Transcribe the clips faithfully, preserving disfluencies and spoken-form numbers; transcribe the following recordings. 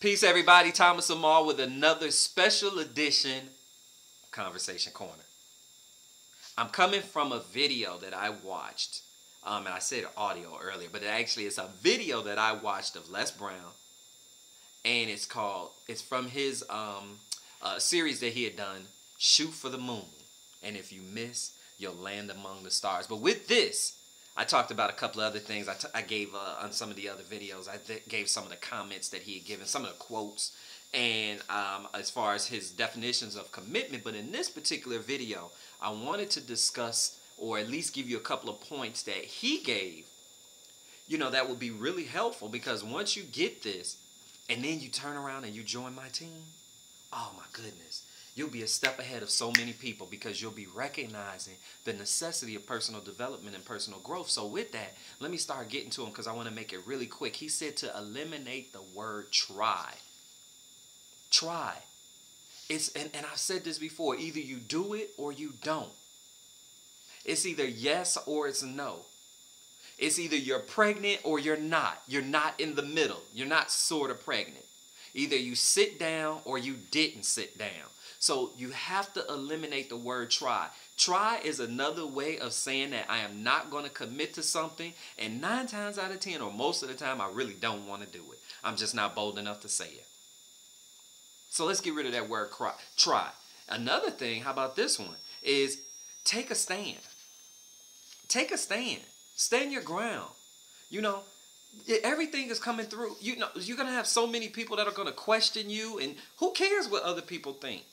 Peace, everybody. Thomas Amal with another special edition Conversation Corner. I'm coming from a video that I watched, um, and I said audio earlier, but it actually is a video that I watched of Les Brown, and it's called, it's from his um, uh, series that he had done, Shoot for the Moon, and if you miss, you'll land among the stars. But with this, I talked about a couple of other things. I, t I gave uh, on some of the other videos, I th gave some of the comments that he had given, some of the quotes, and um, as far as his definitions of commitment. But in this particular video, I wanted to discuss, or at least give you a couple of points that he gave, you know, that would be really helpful, because once you get this and then you turn around and you join my team, oh my goodness, you'll be a step ahead of so many people, because you'll be recognizing the necessity of personal development and personal growth. So with that, let me start getting to him, because I want to make it really quick. He said to eliminate the word try. Try. It's, and, and I've said this before, either you do it or you don't. It's either yes or it's no. It's either you're pregnant or you're not. You're not in the middle. You're not sort of pregnant. Either you sit down or you didn't sit down. So you have to eliminate the word try. Try is another way of saying that I am not going to commit to something, and nine times out of ten, or most of the time, I really don't want to do it. I'm just not bold enough to say it. So let's get rid of that word try. Another thing, how about this one, is take a stand. Take a stand. Stand your ground. You know, everything is coming through. You know, you're going to have so many people that are going to question you, and who cares what other people think?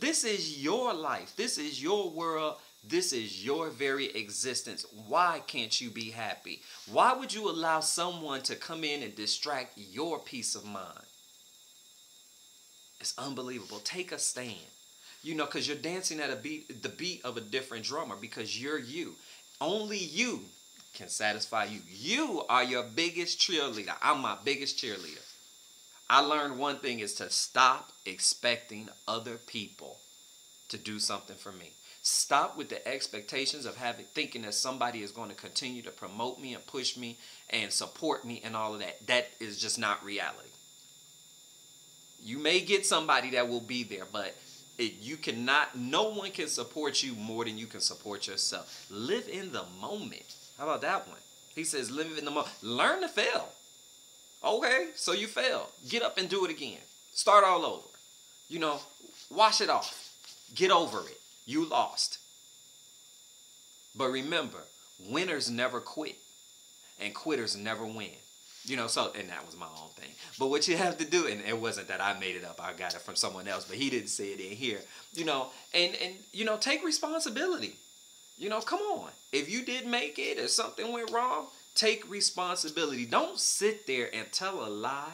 This is your life. This is your world. This is your very existence. Why can't you be happy? Why would you allow someone to come in and distract your peace of mind? It's unbelievable. Take a stand. You know, because you're dancing at a beat, the beat of a different drummer, because you're you. Only you can satisfy you. You are your biggest cheerleader. I'm my biggest cheerleader. I learned one thing is to stop expecting other people to do something for me. Stop with the expectations of having, thinking that somebody is going to continue to promote me and push me and support me and all of that. That is just not reality. You may get somebody that will be there, but it, you cannot, no one can support you more than you can support yourself. Live in the moment. How about that one? He says, live in the moment. Learn to fail. Okay, so you failed. Get up and do it again. Start all over. You know, wash it off. Get over it. You lost. But remember, winners never quit, and quitters never win. You know, so, and that was my own thing. But what you have to do, and it wasn't that I made it up, I got it from someone else, but he didn't say it in here. You know, and, and you know, take responsibility. You know, come on. If you did make it or something went wrong, take responsibility. Don't sit there and tell a lie,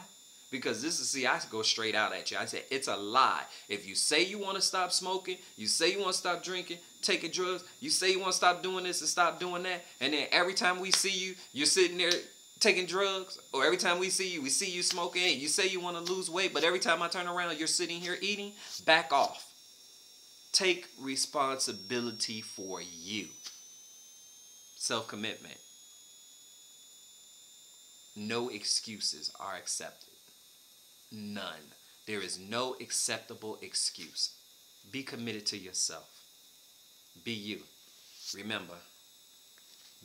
because this is, see, I go straight out at you. I say, it's a lie. If you say you want to stop smoking, you say you want to stop drinking, taking drugs, you say you want to stop doing this and stop doing that, and then every time we see you, you're sitting there taking drugs, or every time we see you, we see you smoking, and you say you want to lose weight, but every time I turn around, you're sitting here eating, back off. Take responsibility for you. Self-commitment. No excuses are accepted. None. There is no acceptable excuse. Be committed to yourself. Be you. Remember,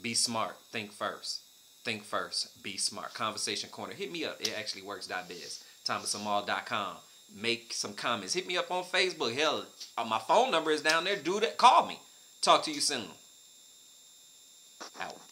be smart. Think first. Think first. Be smart. Conversation Corner. Hit me up. It actually works dot biz. Thomas Amal dot com. Make some comments. Hit me up on Facebook. Hell, my phone number is down there. Do that. Call me. Talk to you soon. Out.